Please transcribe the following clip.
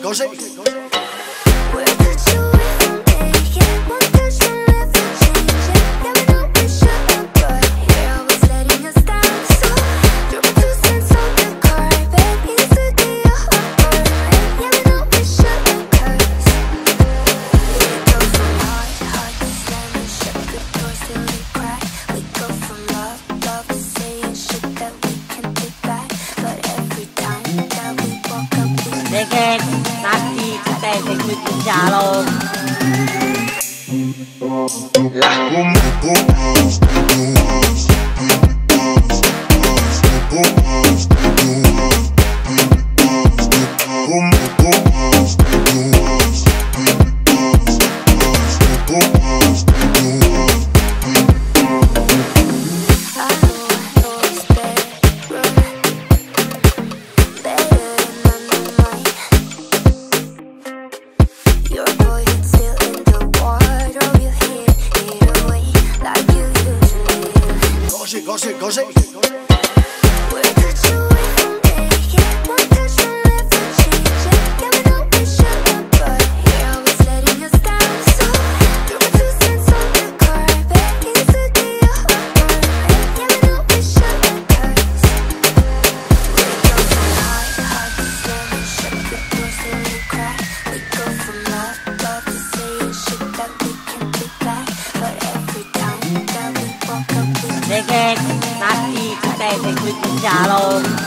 così. Perché tanti potete qui pigialo. Così. Perché tanti potete qui pigialo.